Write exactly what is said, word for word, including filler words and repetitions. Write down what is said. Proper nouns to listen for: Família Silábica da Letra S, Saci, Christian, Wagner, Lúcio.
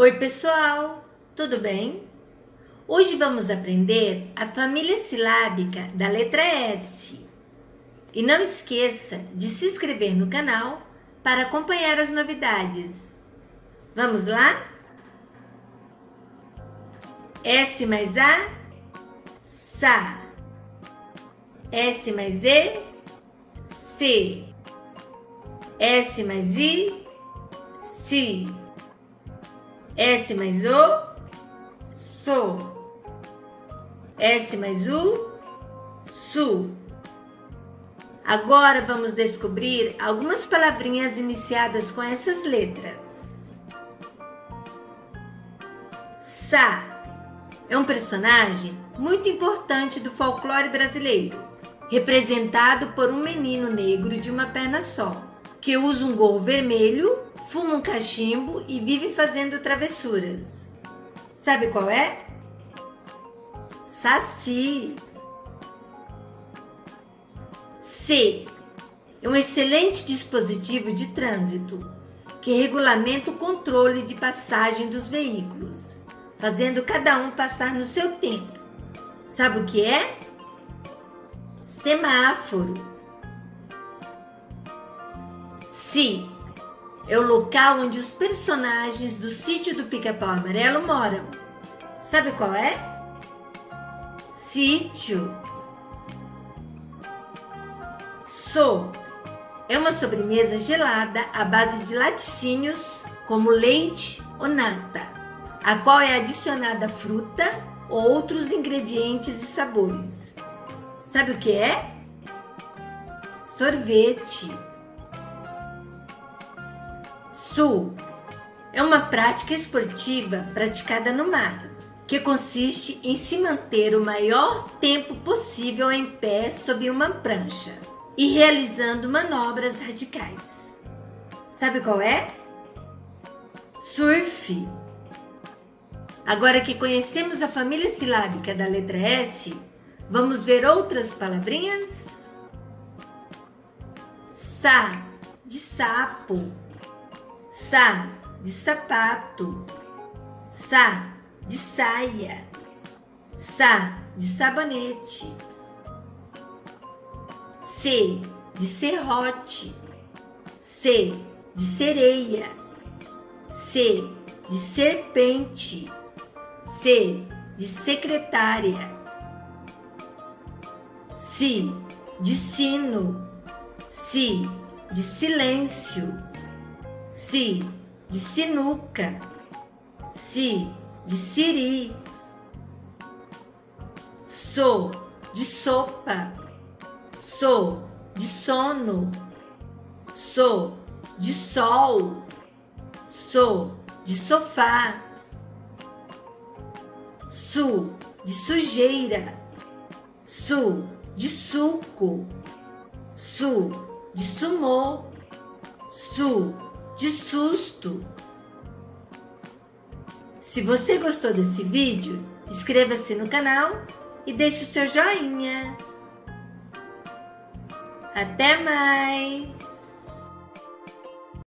Oi pessoal, tudo bem? Hoje vamos aprender a família silábica da letra S. E não esqueça de se inscrever no canal para acompanhar as novidades. Vamos lá? S mais A, Sa. S mais E, Se. S mais I, Si. S mais O, So. S mais U, Su. Agora vamos descobrir algumas palavrinhas iniciadas com essas letras. Sa é um personagem muito importante do folclore brasileiro, representado por um menino negro de uma perna só, que usa um gorro vermelho, fuma um cachimbo e vive fazendo travessuras. Sabe qual é? Saci. C é um excelente dispositivo de trânsito que regulamenta o controle de passagem dos veículos, fazendo cada um passar no seu tempo. Sabe o que é? Semáforo. Si é o local onde os personagens do Sítio do Pica-Pau Amarelo moram. Sabe qual é? Sítio. So é uma sobremesa gelada à base de laticínios como leite ou nata, a qual é adicionada fruta ou outros ingredientes e sabores. Sabe o que é? Sorvete. Su é uma prática esportiva praticada no mar, que consiste em se manter o maior tempo possível em pé sob uma prancha e realizando manobras radicais. Sabe qual é? Surf. Agora que conhecemos a família silábica da letra S, vamos ver outras palavrinhas? Sa, de sapo. Sa, de sapato. Sa, de saia. Sa, de sabonete. Se, de serrote. Se, de sereia. Se, de serpente. Se, de secretária. Si, de sino. Si, de silêncio. Si, de sinuca. Si, de siri. So, de sopa. So, de sono. So, de sol. So, de sofá. Su, de sujeira. Su, de suco. Su, de sumô. Su, de susto. Se você gostou desse vídeo, inscreva-se no canal e deixe o seu joinha. Até mais!